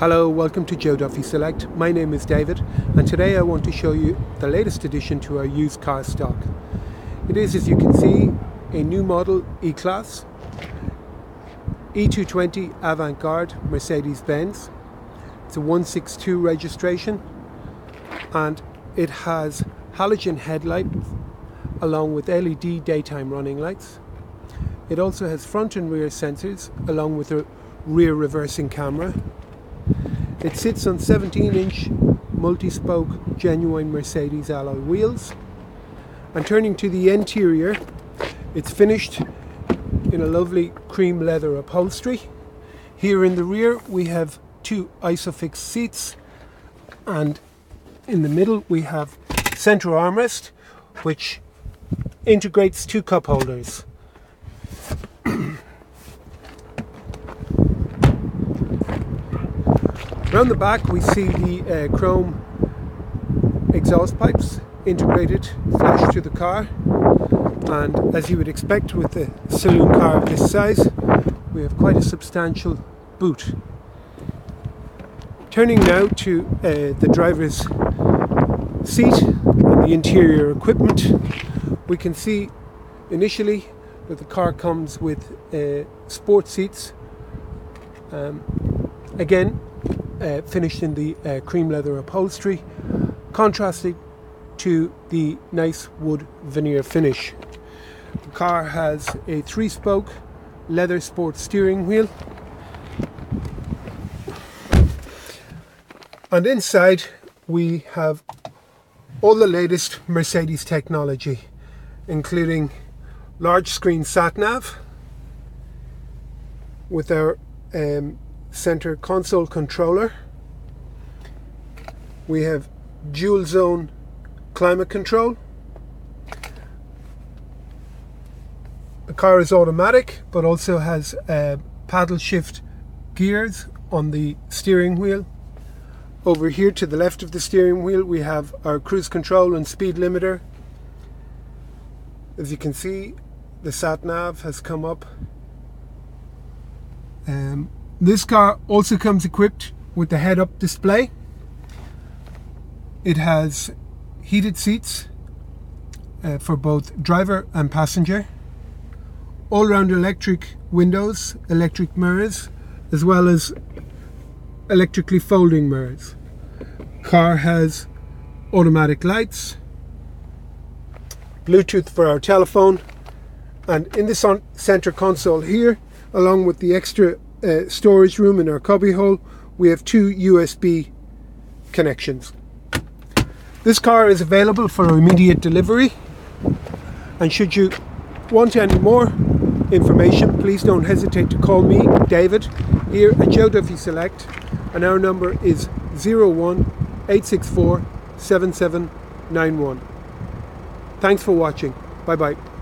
Hello, welcome to Joe Duffy Select. My name is David, and today I want to show you the latest addition to our used car stock. It is, as you can see, a new model E-Class, E220 Avant-Garde Mercedes-Benz. It's a 162 registration, and it has halogen headlights along with LED daytime running lights. It also has front and rear sensors along with a rear reversing camera. It sits on 17-inch multi-spoke genuine Mercedes alloy wheels. And turning to the interior, it's finished in a lovely cream leather upholstery. Here in the rear we have two isofix seats, and in the middle we have central armrest, which integrates two cup holders. Around the back we see the chrome exhaust pipes integrated flush to the car, and as you would expect with a saloon car of this size, we have quite a substantial boot. Turning now to the driver's seat and the interior equipment, we can see initially that the car comes with sport seats, again finished in the cream leather upholstery, contrasted to the nice wood veneer finish. The car has a 3-spoke leather sport steering wheel, and inside we have all the latest Mercedes technology, including large screen sat nav with our center console controller. We have dual zone climate control. The car is automatic but also has paddle shift gears on the steering wheel. Over here to the left of the steering wheel we have our cruise control and speed limiter. As you can see, the sat nav has come up. This car also comes equipped with the head-up display. It has heated seats for both driver and passenger, all-round electric windows, electric mirrors, as well as electrically folding mirrors. Car has automatic lights, Bluetooth for our telephone, and in the center console here, along with the extra storage room in our cubbyhole, we have two USB connections. This car is available for immediate delivery, and should you want any more information, please don't hesitate to call me, David, here at Joe Duffy Select, and our number is 01864 7791. Thanks for watching. Bye bye.